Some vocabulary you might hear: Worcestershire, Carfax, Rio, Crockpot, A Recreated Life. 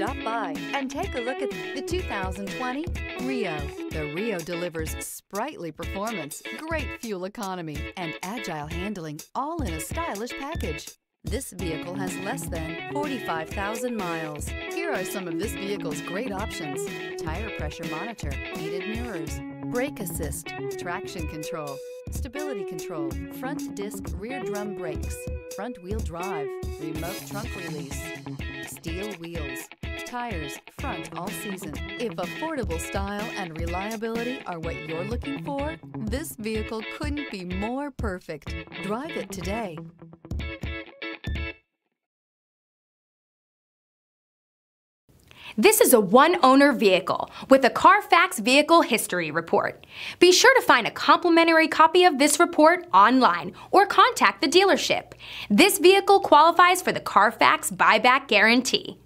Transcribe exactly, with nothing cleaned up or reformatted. Stop by and take a look at the two thousand twenty Rio. The Rio delivers sprightly performance, great fuel economy, and agile handling, all in a stylish package. This vehicle has less than forty-five thousand miles. Here are some of this vehicle's great options: tire pressure monitor, heated mirrors, brake assist, traction control, stability control, front disc rear drum brakes, front wheel drive, remote trunk release, steel wheels, tires front all season. If affordable style and reliability are what you're looking for, this vehicle couldn't be more perfect. Drive it today. This is a one-owner vehicle with a Carfax Vehicle History Report. Be sure to find a complimentary copy of this report online or contact the dealership. This vehicle qualifies for the Carfax Buyback Guarantee.